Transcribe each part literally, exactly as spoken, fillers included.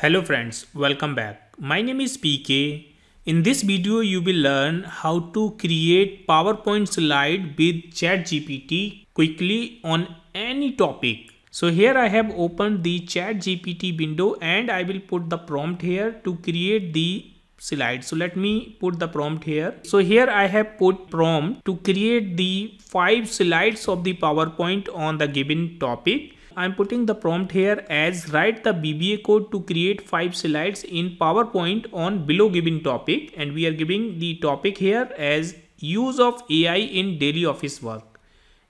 Hello friends, welcome back. My name is P K. In this video, you will learn how to create PowerPoint slide with ChatGPT quickly on any topic. So here I have opened the ChatGPT window and I will put the prompt here to create the slide. So let me put the prompt here. So here I have put prompt to create the five slides of the PowerPoint on the given topic. I'm putting the prompt here as write the V B A code to create five slides in PowerPoint on below given topic, and we are giving the topic here as use of A I in daily office work.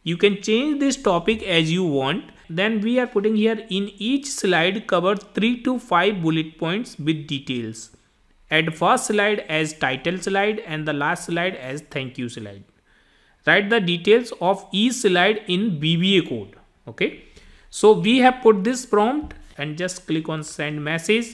You can change this topic as you want. Then we are putting here in each slide cover three to five bullet points with details. Add first slide as title slide and the last slide as thank you slide. Write the details of each slide in V B A code. Okay. So we have put this prompt and just click on send message.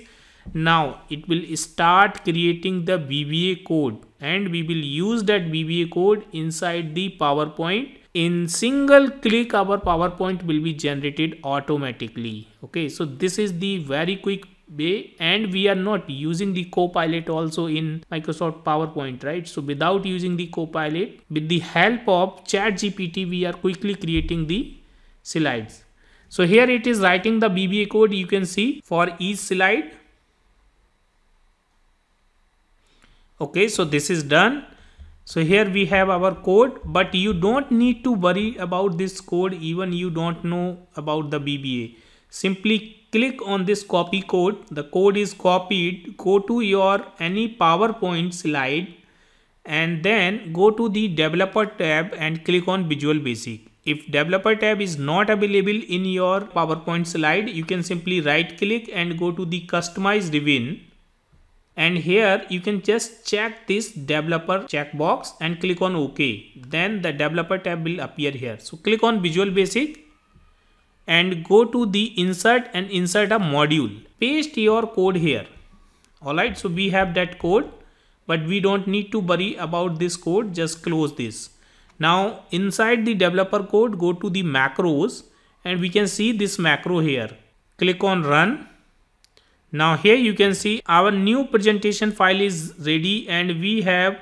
Now it will start creating the V B A code and we will use that V B A code inside the PowerPoint. In single click our PowerPoint will be generated automatically. Okay, so this is the very quick way, and we are not using the Copilot also in Microsoft PowerPoint, right? So without using the Copilot, with the help of ChatGPT, we are quickly creating the slides. So here it is writing the V B A code, you can see, for each slide. Okay, so this is done. So here we have our code, but you don't need to worry about this code even you don't know about the V B A. Simply click on this copy code. The code is copied. Go to your any PowerPoint slide and then go to the developer tab and click on Visual Basic. If developer tab is not available in your PowerPoint slide, you can simply right click and go to the customize ribbon, and here you can just check this developer checkbox and click on OK. Then the developer tab will appear here. So click on Visual Basic and go to the insert and insert a module. Paste your code here. Alright, so we have that code, but we don't need to worry about this code. Just close this. Now inside the developer code, go to the macros and we can see this macro here. Click on run. Now here you can see our new presentation file is ready and we have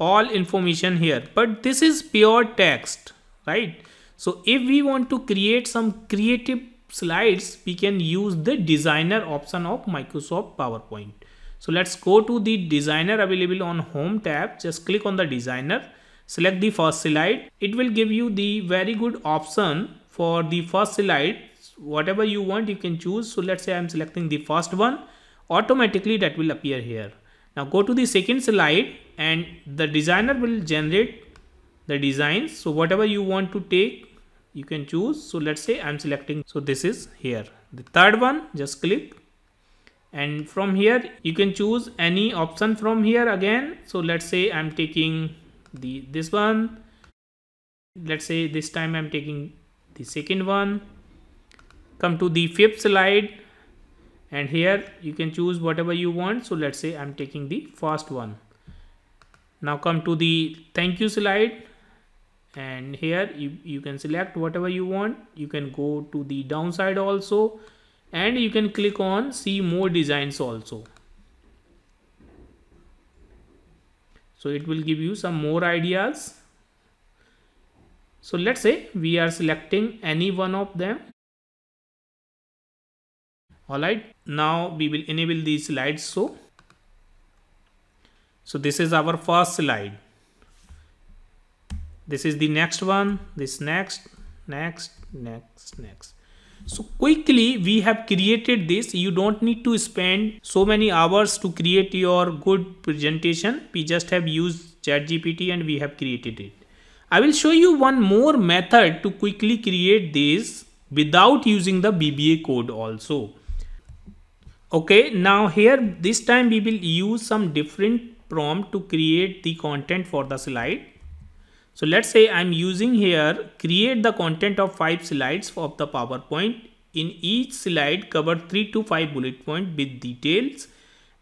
all information here, but this is pure text, right? So if we want to create some creative slides, we can use the designer option of Microsoft PowerPoint. So let's go to the designer available on home tab. Just click on the designer. Select the first slide. It will give you the very good option for the first slide. Whatever you want, you can choose. So let's say I'm selecting the first one. Automatically that will appear here. Now go to the second slide and the designer will generate the designs. So whatever you want to take, you can choose. So let's say I'm selecting. So this is here. The third one, just click. And from here, you can choose any option from here again. So let's say I'm taking the this one. Let's say this time I'm taking the second one. Come to the fifth slide and here you can choose whatever you want. So let's say I'm taking the first one. Now come to the thank you slide and here you, you can select whatever you want. You can go to the downside also and you can click on see more designs also. So it will give you some more ideas. So let's say we are selecting any one of them. Alright, now we will enable the slides. So, so this is our first slide. This is the next one, this next, next, next, next. So quickly we have created this. You don't need to spend so many hours to create your good presentation. We just have used ChatGPT and we have created it. I will show you one more method to quickly create this without using the V B A code also. Okay, now here this time we will use some different prompt to create the content for the slide. So let's say I'm using here, create the content of five slides of the PowerPoint. In each slide, cover three to five bullet points with details.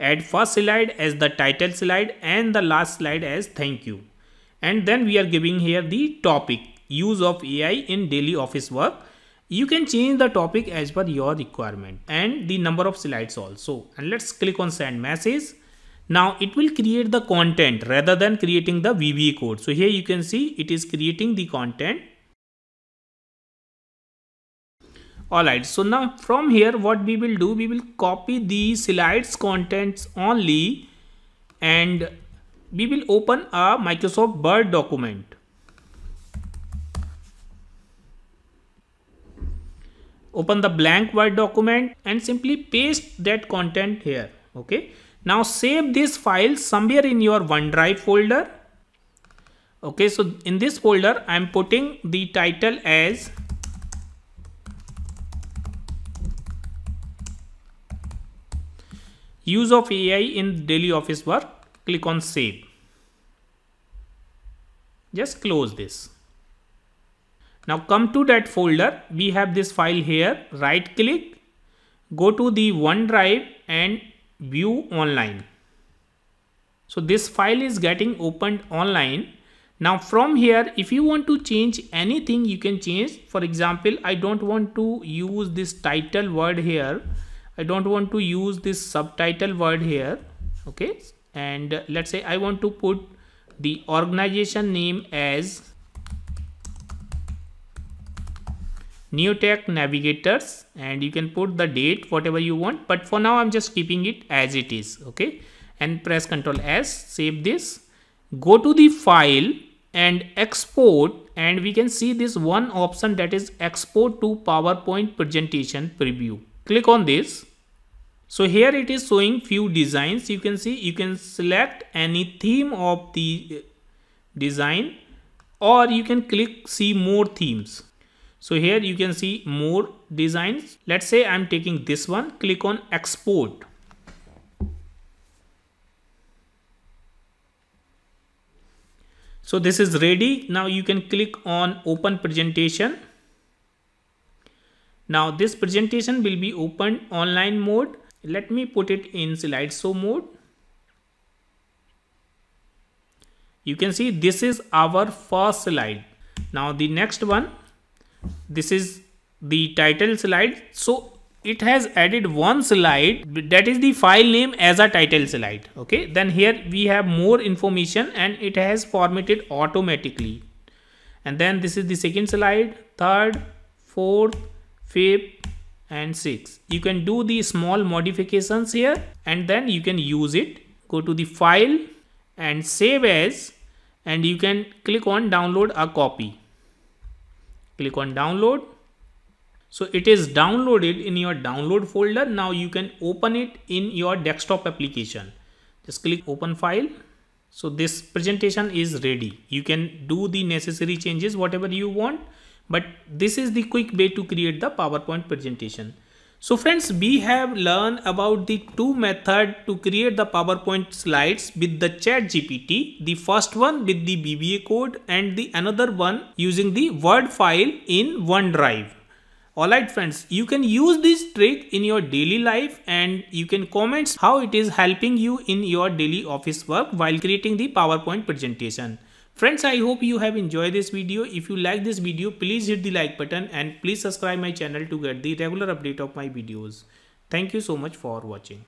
Add first slide as the title slide and the last slide as thank you. And then we are giving here the topic. use of A I in daily office work. You can change the topic as per your requirement and the number of slides also. And let's click on send message. Now it will create the content rather than creating the V B A code. So here you can see it is creating the content. Alright, so now from here what we will do, we will copy the slides contents only and we will open a Microsoft Word document. Open the blank Word document and simply paste that content here. Okay. Now save this file somewhere in your OneDrive folder. Okay. So in this folder, I am putting the title as Use of A I in Daily Office Work. Click on save. Just close this. Now come to that folder, we have this file here, right click, go to the OneDrive and view online. So this file is getting opened online. Now from here, if you want to change anything, you can change. For example, I don't want to use this title word here. I don't want to use this subtitle word here. Okay. And uh, let's say I want to put the organization name as Neotech Navigators, and you can put the date whatever you want, but for now I'm just keeping it as it is. Okay, and press Ctrl S, save this, go to the file and export, and we can see this one option, that is export to PowerPoint presentation preview. Click on this. So here it is showing few designs. You can see you can select any theme of the design, or you can click see more themes. So here you can see more designs. Let's say I'm taking this one, click on export. So this is ready. Now you can click on open presentation. Now this presentation will be opened online mode. Let me put it in slideshow mode. You can see this is our first slide. Now the next one. This is the title slide. So it has added one slide, that is the file name as a title slide. Okay. Then here we have more information and it has formatted automatically. And then this is the second slide, third, fourth, fifth and sixth. You can do the small modifications here and then you can use it. Go to the file and save as, and you can click on download a copy. Click on download. So it is downloaded in your download folder. Now you can open it in your desktop application. Just click open file. So this presentation is ready. You can do the necessary changes, whatever you want, but this is the quick way to create the PowerPoint presentation. So friends, we have learned about the two methods to create the PowerPoint slides with the ChatGPT. The first one with the V B A code and the another one using the Word file in OneDrive. Alright friends, you can use this trick in your daily life and you can comment how it is helping you in your daily office work while creating the PowerPoint presentation. Friends, I hope you have enjoyed this video. If you like this video, please hit the like button and please subscribe my channel to get the regular update of my videos. Thank you so much for watching.